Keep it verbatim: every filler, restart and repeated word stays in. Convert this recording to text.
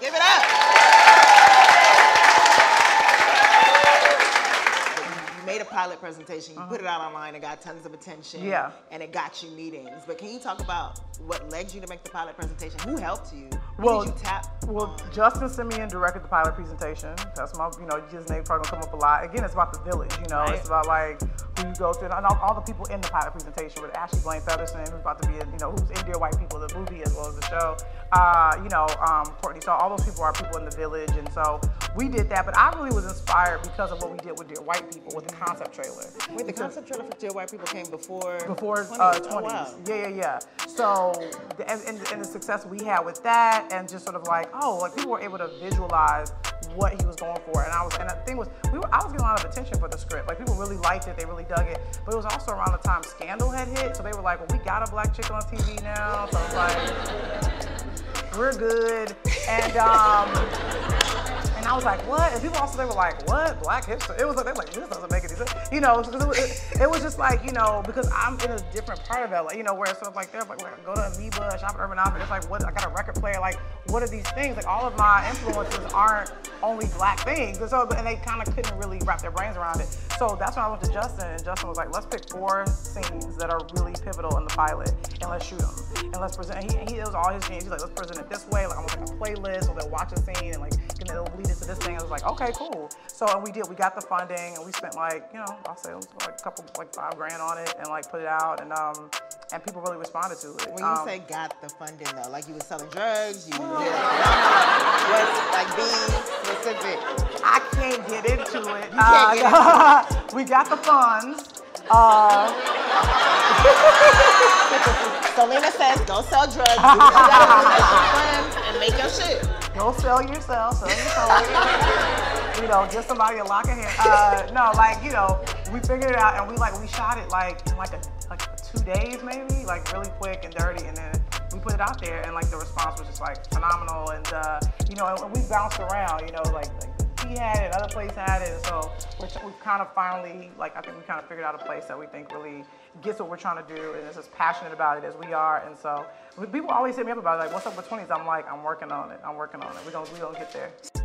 Give it up. You made a pilot presentation, you uh-huh. put it out online, it got tons of attention, yeah. and it got you meetings. But can you talk about what led you to make the pilot presentation? Who helped you? Who well, did you tap well, on? Justin Simien directed the pilot presentation. That's my, you know, his name probably gonna come up a lot. Again, it's about the village, you know, right. it's about like who you go to, and all, all the people in the pilot presentation with Ashley Blaine Featherston, who's about to be, in, you know, who's in Dear White People, the movie as well as the show. Uh, you know, um, Courtney. So all those people are people in the village, and so we did that. But I really was inspired because of what we did with Dear White People with the concept trailer. Wait, the concept trailer for Dear White People came before before Twenties. Uh, oh, wow. Yeah, yeah, yeah. So and, and, and the success we had with that. And just sort of like, oh, like people were able to visualize what he was going for, and I was, and the thing was, we were, I was getting a lot of attention for the script. Like people really liked it, they really dug it. But it was also around the time Scandal had hit, so they were like, well, we got a black chick on T V now, so it's like, we're good. And um, and I was like, what? And people also, they were like, what? Black history? It was like, they were like, this doesn't make any sense, you know? It was, it, it was just like, you know, because I'm in a different part of L A, you know, where it's sort of like, they're like, like go to Amoeba, shop at Urban Opus. It's like, what? I got a record player, like, what are these things? Like all of my influences aren't only black things. And so, and they kind of couldn't really wrap their brains around it. So that's when I went to Justin, and Justin was like, let's pick four scenes that are really pivotal in the pilot and let's shoot them. And let's present, and he, he, it was all his genius. He's like, let's present it this way, like almost like a playlist, so they'll watch a scene and like, you know, it'll lead into this thing. I was like, okay, cool. So, and we did, we got the funding and we spent like, you know, I'll say it was like a couple, like five grand on it and like put it out, and um, and people really responded to it. When you um, say got the funding though, like you were selling drugs, you were like being specific. I can't get into it. You can't get uh, into it. We got the funds. Uh, So Lena says, don't sell drugs, you gotta do and make your shit. Don't sell yourself, sell your soul. You know, just somebody a lock in here. Uh, no, like, you know, we figured it out, and we like, we shot it like in like, a, like two days maybe, like really quick and dirty, and then we put it out there, and like the response was just like phenomenal, and uh, you know, and, and we bounced around, you know, like, like he had it, other place had it, so we're, we've kind of finally, like, I think we kind of figured out a place that we think really gets what we're trying to do and is as passionate about it as we are, and so people always hit me up about it, like, what's up with twenties? I'm like, I'm working on it, I'm working on it. We're gonna, we're gonna get there.